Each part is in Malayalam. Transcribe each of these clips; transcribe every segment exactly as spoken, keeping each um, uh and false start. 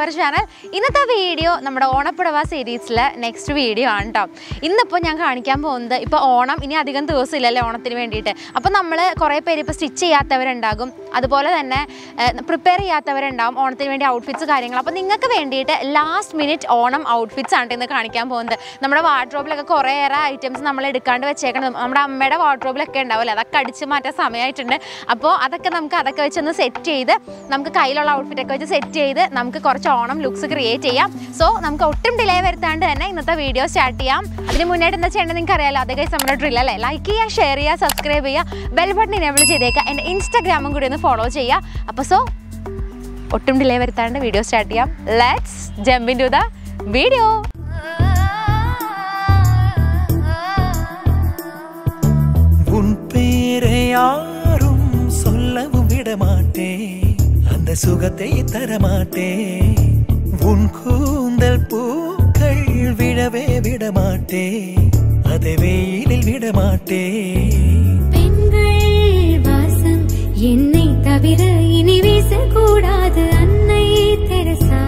our channel. In this video, we will the next video. Now, we will see the onam. Now, we will see the outfit. We set the looks create. So, we will delay this video. Start the channel. Like, share, subscribe, bell button and Instagram follow. So, we will delay the video. Start. Let's jump into the video. The Sugate Taramate, Wunkun del Pukal Vidaway Vidamate, Adaway Vidamate, Pingal Basam, Yenni Tavira, Inivisa Kuda, the Anna Teresa,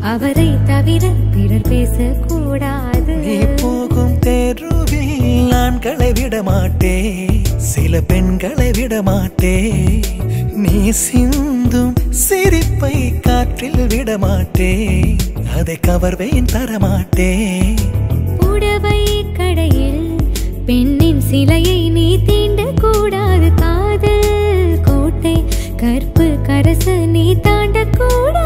Avare Tavira, Peter Pesa Kuda, the Pokum Terubi, Lankale Vidamate, Silapen Kale Vidamate, Nisin. சிரிப்பை காற்றில் விடமாட்டே அதை கவர்வேன் தரமாட்டே புடவை கடையில் பெண்ணின் சிலையை நீ தீண்ட கூடாது காதல் கோட்டை கற்பு கரசு நீ தாண்ட கூடாது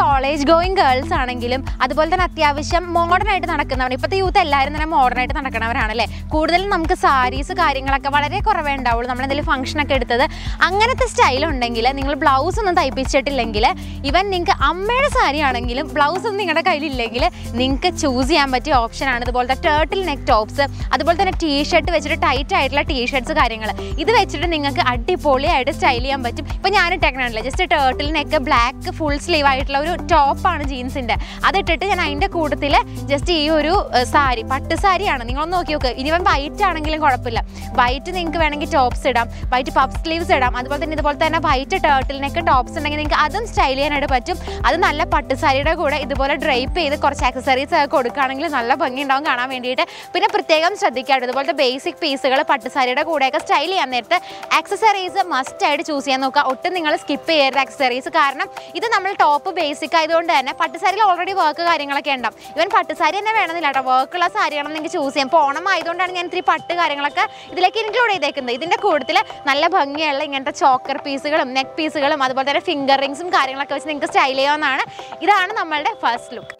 college going girls ആണെങ്കിലും അതുപോലെ തന്നെ അത്യാവശ്യം മോഡേൺ ആയിട്ട് നടക്കുന്നവർ ഇപ്പത്തെ യൂത്ത് എല്ലാവരും തന്നെ മോഡേൺ ആയിട്ട് നടക്കുന്നവരാണല്ലേ കൂടുതലും നമുക്ക് സാരീസ് കാര്യങ്ങളൊക്കെ വളരെ കുറവേ ഉണ്ടാവുള്ളൂ നമ്മൾ എന്തെങ്കിലും ഫംഗ്ഷൻ ഒക്കെ എടുത്തത് അങ്ങനത്തെ സ്റ്റൈൽ ഉണ്ടെങ്കിൽ നിങ്ങൾ ബ്ലൗസ് ഒന്നും തയ്പ്പിച്ചിട്ടില്ലെങ്കിൽ ഇവൻ നിങ്ങൾക്ക് അമ്മയുടെ സാരി ആണെങ്കിലും ബ്ലൗസ് ഒന്നും നിങ്ങളുടെ കയ്യിൽ ഇല്ലെങ്കിൽ നിങ്ങൾക്ക് ചൂസ് ചെയ്യാൻ പറ്റിയ ഓപ്ഷൻ ആണ് ഇതുപോലത്തെ ടർട്ടിൽ നെക്ക് ടോപ്സ് അതുപോലെ തന്നെ ടീ-ഷർട്ട് വെച്ചിട്ട് ടൈറ്റ് ആയിട്ടുള്ള ടീ-ഷർട്ട്സ് കാര്യങ്ങൾ ഇത് വെച്ചിട്ട് നിങ്ങൾക്ക് അടിപൊളിയായിട്ട് സ്റ്റൈൽ ചെയ്യാൻ പറ്റും ഇപ്പോ ഞാൻ ഇട്ടേക്കണല്ലേ just turtle neck black full sleeve ആയിട്ടുള്ള Top on jeans in there. Other Titan and the Kudatilla, just Uru Sari, Patasari, and you know, even bite and a cordapilla. Bite and ink and a top sedum, bite puff sleeves sedum, other than the Boltana bite a turtle neck and tops and I think other style and a patum, other than a patasari, the Bola drape, the cork accessories, a Kodakan, Nala Bungi down, and data, Pina Prategam Sadika, the Bolta basic piece, a patasari, a Kodaka style and the accessories a must add choose and Otan skip air accessories a carnum, either number top basic. I don't know. Patisari already work. Even Patisari and a letter work, Lasarian choose him. Ponam, I don't know. Three Patagaranga, like included they can. They think the Kurtilla, Nala Bangaling and a choker piece, neck piece, mother finger rings and carrying like a style on Anna. It's another first look.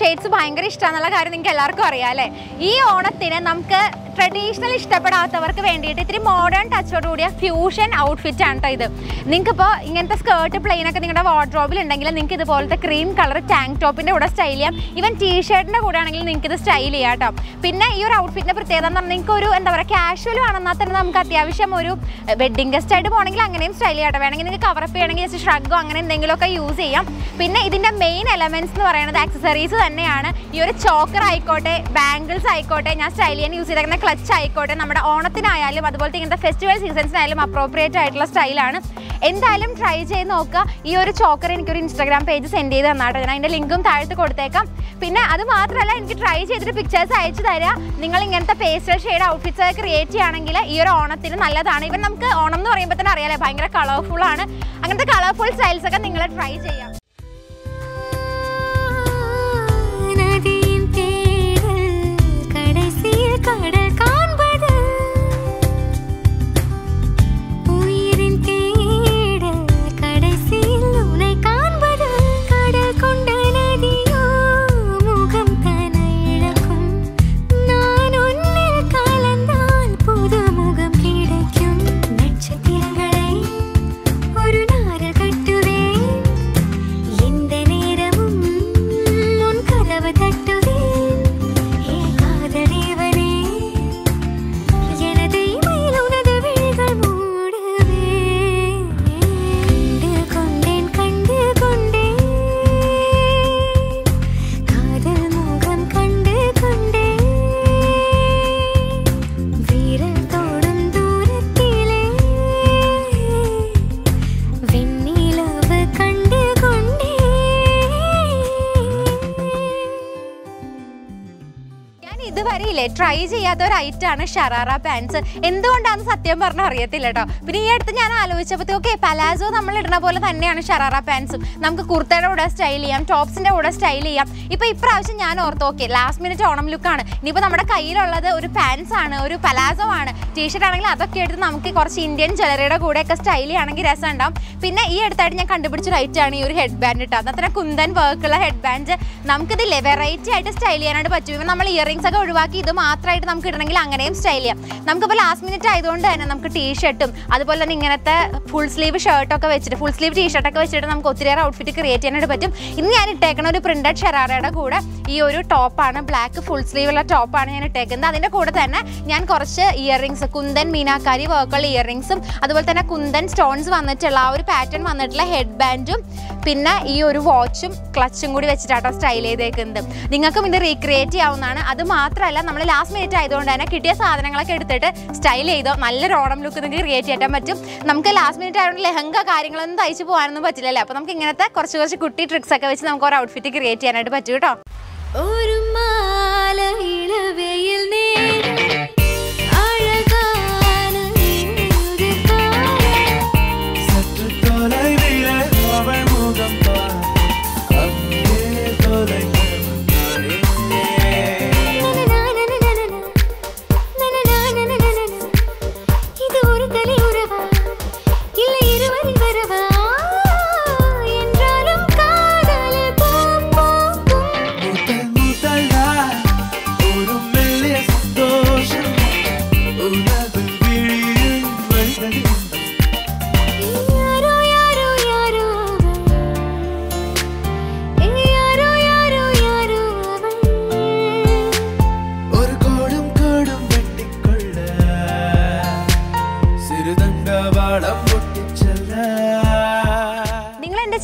Shades of Angry Stanala Karin Kelar Korea. E on a thin and umka. Traditional ഇഷ്ടപ്പെടാത്തവർക്ക് വേണ്ടിയിട്ട് ഇത്തിരി മോഡേൺ ടച്ചോട് കൂടിയ ഫ്യൂഷൻ ഔട്ട്ഫിറ്റ് ആണ് ട്ടോ ഇത്. നിങ്ങൾക്ക് ഇപ്പോ ഇങ്ങനത്തെ സ്കർട്ട് പ്ലെയിൻ ഒക്കെ നിങ്ങളുടെ വാർഡ്രോബിൽ ഉണ്ടെങ്കിൽ നിങ്ങൾക്ക് ഇതുപോലത്തെ ക്രീം കളർ ടാങ്ക് ടോപ്പിന്റെ കൂടെ സ്റ്റൈൽ ചെയ്യാം. ഈവൻ ടീ-ഷർട്ടിന്റെ കൂടെ ആണെങ്കിൽ നിങ്ങൾക്ക് ഇത് സ്റ്റൈൽ ചെയ്യാം ട്ടോ. പിന്നെ ഈ ഒരു ഔട്ട്ഫിറ്റിന്റെ പ്രത്യേകത എന്ന് പറഞ്ഞാൽ നിങ്ങൾക്ക് ഒരു എന്താ പറയാ കാഷ്വൽ ആണെന്നാ തന്നെ നമുക്ക് അത്യാവശ്യം ഒരു വെഡിങ് ഗസ്റ്റ് ആയിട്ട് പോണെങ്കിൽ അങ്ങനെയും സ്റ്റൈൽ ചെയ്യാം ട്ടോ. വേണമെങ്കിൽ നിങ്ങൾക്ക് കവർ അപ്പ് ചെയ്യണമെങ്കിൽ ജസ്റ്റ് ഷർഗോ അങ്ങനെ എന്തെങ്കിലും ഒക്കെ യൂസ് ചെയ്യാം. പിന്നെ ഇതിന്റെ മെയിൻ എലമെന്റ്സ് എന്ന് പറയുന്നത് ആക്സസറീസ് തന്നെയാണ്. ഈ ഒരു ചോക്കർ ആയിക്കോട്ടെ, ബാംഗിൾസ് ആയിക്കോട്ടെ, ഞാൻ സ്റ്റൈൽ ചെയ്യാൻ യൂസ് ചെയ്ത Clutch ആയിക്കോട്ടെ നമ്മുടെ ഓണത്തിനായാലും അതുപോലെ തന്നെ ഇങ്ങനത്തെ ഫെസ്റ്റിവൽ സീസൺസിനായാലും അപ്രോപ്രിയേറ്റ് ആയിട്ടുള്ള സ്റ്റൈലാണ് എന്തായാലും ട്രൈ ചെയ്ത് നോക്കുക ഈ ഒരു ചോക്കർ എനിക്ക് ഒരു ഇൻസ്റ്റാഗ്രാം പേജ് സെൻഡ് ചെയ്ത് തന്നാട്ടോ ഞാൻ അതിന്റെ ലിങ്കും താഴത്ത് കൊടുത്തേക്കാം പിന്നെ അത് മാത്രമല്ല എനിക്ക് ട്രൈ ചെയ്തിട്ട് പിക്ചേഴ്സ് അയച്ചു തരാ നിങ്ങൾ ഇങ്ങനത്തെ പേസ്റ്റൽ ഷേഡ് ഔട്ട്ഫിറ്റ്സ് ക്രിയേറ്റ് ചെയ്യാനാണെങ്കിൽ ഈ ഒരു ഓണത്തിന് നല്ലതാണ് ഇവൻ നമുക്ക് ഓണം എന്ന് പറയുമ്പോൾ തന്നെ അറിയാലേ ഭയങ്കര കളർഫുൾ ആണ് അങ്ങനത്തെ കളർഫുൾ സ്റ്റൈൽസ് ഒക്കെ നിങ്ങൾ ട്രൈ ചെയ്യാം We're ariyile try cheyyatha or item aanu sharara pants. എന്തുകൊണ്ടാണ് സത്യം പറഞ്ഞ അറിയത്തില്ല ട്ടോ. പിന്നെ ഈ അടുത്ത് ഞാൻ ആലോചിച്ചപ്പോൾ ഓക്കേ പലാസോ നമ്മൾ ഇടുന്ന പോലെ തന്നെയാണ് ഷറാറ പാൻസും. നമുക്ക് കുർത്തയുടെ കൂടെ സ്റ്റൈൽ ചെയ്യാം, ടോപ്സിന്റെ കൂടെ സ്റ്റൈൽ ചെയ്യാം. ഇപ്പോൾ ഇപ്രാവശ്യം ഞാൻ ഓർത്തു ഓക്കേ ലാസ്റ്റ് മിനിറ്റ് ഓണം ലുക്കാണ്. ഇനിയിപ്പോൾ നമ്മുടെ കയ്യിലുള്ളത് ഒരു പാൻസ് ആണ്, ഒരു പലാസോ ആണ്. ടീഷർട്ട് ആണെങ്കിൽ അതൊക്കെ എടുത്ത് നമുക്ക് കുറച്ച് ഇന്ത്യൻ ജ്വല്ലറിയുടെ കൂടെയൊക്കെ സ്റ്റൈൽ ചെയ്യണമെങ്കിൽ രസം ഉണ്ടാവും. പിന്നെ ഈ അടുത്തായിട്ട് ഞാൻ കണ്ടുപിടിച്ച ഒരു ഐറ്റം ആണ് ഈ ഒരു ഹെഡ് ബാൻഡ് ട്ടോ. അത്ര കുന്തൻ വർക്കുള്ള ഹെഡ് ബാൻഡ് നമുക്കിതില്ലേ വെറൈറ്റി ആയിട്ട് സ്റ്റൈൽ ചെയ്യാനായിട്ട് പറ്റും. ഇപ്പം നമ്മൾ ഇയറിംഗ്സ് ഒക്കെ ഒഴിവാക്കി ഇത് മാത്രമായിട്ട് നമുക്ക് ഇടണമെങ്കിൽ അങ്ങനെയും സ്റ്റൈൽ ചെയ്യാം. നമുക്കിപ്പോൾ ലാസ്റ്റ് മിനിറ്റ് ആയതുകൊണ്ട് തന്നെ നമുക്ക് ടീഷർട്ടും അതുപോലെ തന്നെ ഇങ്ങനത്തെ ഫുൾ സ്ലീവ് ഷർട്ടൊക്കെ വെച്ചിട്ട് ഫുൾ സ്ലീവ് ടീഷർട്ടൊക്കെ വെച്ചിട്ട് നമുക്ക് ഒത്തിരിയേറെ ഔട്ട്ഫിറ്റ് ക്രിയേറ്റ് ചെയ്യാനായിട്ട് പറ്റും. ഇന്ന് ഞാൻ ഇട്ടേക്കണ ഒരു പ്രിന്റഡ് ഷെറാറയുടെ കൂടെ ഈ ഒരു ടോപ്പാണ്, ബ്ലാക്ക് ഫുൾ സ്ലീവുള്ള ടോപ്പാണ് ഞാൻ ഇട്ടേക്കുന്നത്. അതിൻ്റെ കൂടെ തന്നെ ഞാൻ കുറച്ച് ഇയറിംഗ്സ് കുന്തൻ മീനാക്കാരി വർക്കുള്ള ഇയറിംഗ്സും അതുപോലെ തന്നെ കുന്തൻ സ്റ്റോൺസ് വന്നിട്ടുള്ള ആ ഒരു പാറ്റേൺ വന്നിട്ടുള്ള ഹെഡ് ബാൻഡും പിന്നെ ഈ ഒരു വാച്ചും ക്ലച്ചും കൂടി വെച്ചിട്ടാണ് സ്റ്റൈൽ ചെയ്തേക്കുന്നത്. നിങ്ങൾക്കും ഇത് റീക്രിയേറ്റ് ചെയ്യാവുന്നതാണ്. അത് മാത്രമല്ല നമ്മൾ ലാസ്റ്റ് മിനിറ്റ് ആയതുകൊണ്ട് തന്നെ കിട്ടിയ സാധനങ്ങളൊക്കെ എടുത്തിട്ട് സ്റ്റൈൽ ചെയ്തോ, നല്ലൊരു ഓണം ലുക്ക് നിങ്ങൾക്ക് ക്രിയേറ്റ് ചെയ്യാൻ പറ്റും. നമുക്ക് ലാസ്റ്റ് മിനിറ്റ് ആയതുകൊണ്ട് ലഹങ്ക കാര്യങ്ങളൊന്നും തയ്ച്ച് പോകാനൊന്നും പറ്റില്ലല്ലേ. അപ്പോൾ നമുക്ക് ഇങ്ങനത്തെ കുറച്ച് കുറച്ച് കുട്ടി ട്രിക്സ് ഒക്കെ വെച്ച് നമുക്ക് ഒരു ഔട്ട്ഫിറ്റ് ക്രിയേറ്റ് ചെയ്യാനായിട്ട് പറ്റും കേട്ടോ.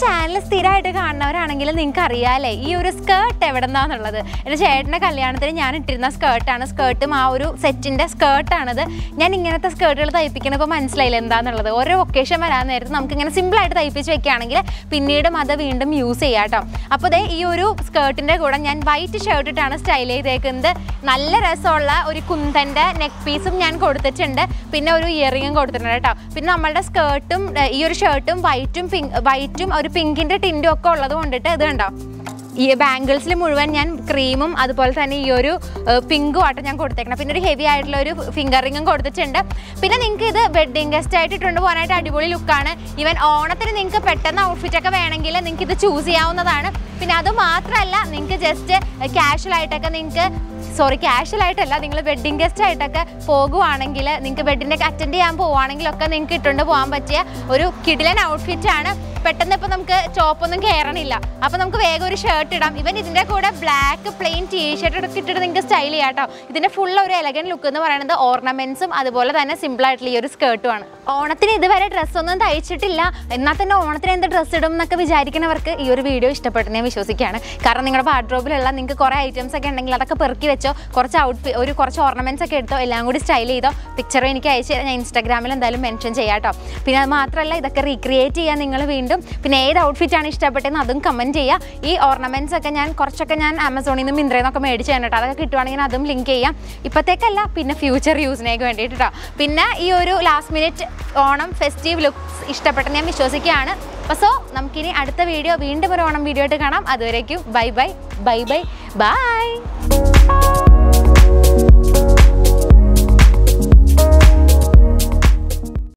ചാനൽ സ്ഥിരമായിട്ട് കാണുന്നവരാണെങ്കിൽ നിങ്ങൾക്ക് അറിയാമല്ലേ ഈ ഒരു സ്കേർട്ട് എവിടെ നിന്നാന്നുള്ളത്. എൻ്റെ ചേട്ടൻ്റെ കല്യാണത്തിന് ഞാൻ ഇട്ടിരുന്ന സ്കേർട്ടാണ്, സ്കേർട്ടും ആ ഒരു സെറ്റിൻ്റെ സ്കേർട്ടാണത്. ഞാൻ ഇങ്ങനത്തെ സ്കേർട്ടുകൾ തയ്പ്പിക്കണം ഇപ്പോൾ മനസ്സിലായില്ല എന്താണെന്നുള്ളത്. ഓരോ ഒക്കേഷൻ വരാൻ നേരത്ത് നമുക്കിങ്ങനെ സിമ്പിളായിട്ട് തയ്പ്പിച്ച് വെക്കുകയാണെങ്കിൽ പിന്നീടും അത് വീണ്ടും യൂസ് ചെയ്യാം കേട്ടോ. അപ്പോൾ അതേ ഈ ഒരു സ്കേർട്ടിൻ്റെ കൂടെ ഞാൻ വൈറ്റ് ഷർട്ട് ഇട്ടാണ് സ്റ്റൈൽ ചെയ്തേക്കുന്നത്. നല്ല രസമുള്ള ഒരു കുന്തൻ്റെ നെക്ക് പീസും ഞാൻ കൊടുത്തിട്ടുണ്ട്, പിന്നെ ഒരു ഇയറിങ്ങും കൊടുത്തിട്ടുണ്ട് കേട്ടോ. പിന്നെ നമ്മളുടെ സ്കേർട്ടും ഈ ഒരു ഷർട്ടും വൈറ്റും പിങ്ക് വൈറ്റും ഒരു പിങ്കിൻ്റെ ടിൻറ്റും ഒക്കെ ഉള്ളത് കൊണ്ടിട്ട് ഇത് കണ്ടോ ഈ ബാംഗിൾസിൽ മുഴുവൻ ഞാൻ ക്രീമും അതുപോലെ തന്നെ ഈ ഒരു പിങ്കും ആട്ടോ ഞാൻ കൊടുത്തേക്കണം. പിന്നെ ഒരു ഹെവി ആയിട്ടുള്ള ഒരു ഫിംഗർ റിങ്ങും കൊടുത്തിട്ടുണ്ട്. പിന്നെ നിങ്ങൾക്ക് ഇത് വെഡ്ഡിംഗ് ഗസ്റ്റ് ആയിട്ട് ഇട്ടുകൊണ്ട് പോകാനായിട്ട് അടിപൊളി ലുക്കാണ്. ഈവൻ ഓണത്തിന് നിങ്ങൾക്ക് പെട്ടെന്ന് ഔട്ട്ഫിറ്റൊക്കെ വേണമെങ്കിൽ നിങ്ങൾക്ക് ഇത് ചൂസ് ചെയ്യാവുന്നതാണ്. പിന്നെ അത് മാത്രമല്ല നിങ്ങൾക്ക് ജസ്റ്റ് കാഷ്വൽ ആയിട്ടൊക്കെ നിങ്ങൾക്ക് സോറി കാഷ്വൽ ആയിട്ടല്ല നിങ്ങൾ വെഡ്ഡിംഗ് ഗസ്റ്റ് ആയിട്ടൊക്കെ പോകുവാണെങ്കിൽ നിങ്ങൾക്ക് വെഡ്ഡിൻ്റെ അറ്റൻഡ് ചെയ്യാൻ പോവുകയാണെങ്കിലൊക്കെ നിങ്ങൾക്ക് ഇട്ടുകൊണ്ട് പോകാൻ പറ്റിയ ഒരു കിടിലൻ ഔട്ട്ഫിറ്റാണ്. പെട്ടെന്ന് ഇപ്പോൾ നമുക്ക് ചോപ്പൊന്നും കയറണില്ല, അപ്പോൾ നമുക്ക് വേഗം ഒരു ഷർട്ട് ഇടാം. ഇവൻ ഇതിൻ്റെ കൂടെ ബ്ലാക്ക് പ്ലെയിൻ ടീ ഷർട്ട് ഇടൊക്കെ ഇട്ടിട്ട് നിങ്ങൾക്ക് സ്റ്റൈൽ ചെയ്യാം കേട്ടോ. ഇതിൻ്റെ ഫുൾ ഒരു എലഗൻറ്റ് ലുക്ക് എന്ന് പറയുന്നത് ഓർണമെൻറ്റ്സും അതുപോലെ തന്നെ സിമ്പിളായിട്ടുള്ള ഈ ഒരു സ്കേർട്ടുമാണ്. ഓണത്തിന് ഇതുവരെ ഡ്രസ്സൊന്നും തയ്ച്ചിട്ടില്ല, എന്നാൽ തന്നെ ഓണത്തിന് എന്ത് ഡ്രസ്സ് ഇടും എന്നൊക്കെ വിചാരിക്കുന്നവർക്ക് ഈ ഒരു വീഡിയോ ഇഷ്ടപ്പെട്ടെന്നേ വിശ്വസിക്കുകയാണ്. കാരണം നിങ്ങളുടെ വാർഡ്രോബിലുള്ള നിങ്ങൾക്ക് കുറേ ഐറ്റംസ് ഒക്കെ ഉണ്ടെങ്കിൽ അതൊക്കെ പെറുക്കി വെച്ചോ, കുറച്ച് ഔട്ട് ഒരു കുറച്ച് ഓർണമെൻറ്റ്സ് ഒക്കെ എടുത്തോ, എല്ലാം കൂടി സ്റ്റൈൽ ചെയ്തോ. പിക്ചർ എനിക്ക് അയച്ചു ഞാൻ ഇൻസ്റ്റാഗ്രാമിൽ എന്തായാലും മെൻഷൻ ചെയ്യാം കേട്ടോ. പിന്നെ അത് മാത്രമല്ല ഇതൊക്കെ റീക്രിയേറ്റ് ചെയ്യാൻ നിങ്ങൾ വീണ്ടും പിന്നെ ഏത് ഔട്ട്ഫിറ്റാണ് ഇഷ്ടപ്പെട്ടതെന്ന് അതും കമൻറ്റ് ചെയ്യുക. ഈ ഓർണമെൻറ്റ്സ് ഒക്കെ ഞാൻ കുറച്ചൊക്കെ ഞാൻ ആമസോണിൽ നിന്നും മിന്ത്രയിൽ നിന്നൊക്കെ മേടിച്ച് തന്നിട്ടോ, അതൊക്കെ കിട്ടുവാണെങ്കിൽ അതും ലിങ്ക് ചെയ്യാം. ഇപ്പോഴത്തേക്കല്ല പിന്നെ ഫ്യൂച്ചർ യൂസിനേക്ക് വേണ്ടിയിട്ട് കേട്ടോ. പിന്നെ ഈ ഒരു last minute Onam festive looks ഇഷ്ടപ്പെട്ടെന്ന് ഞാൻ വിശ്വസിക്കുകയാണ്. അപ്പോൾ സോ നമുക്കിനി അടുത്ത വീഡിയോ വീണ്ടും ഒരു ഓണം വീഡിയോ ആയിട്ട് കാണാം. അതുവരേക്കും bye bye bye bye by.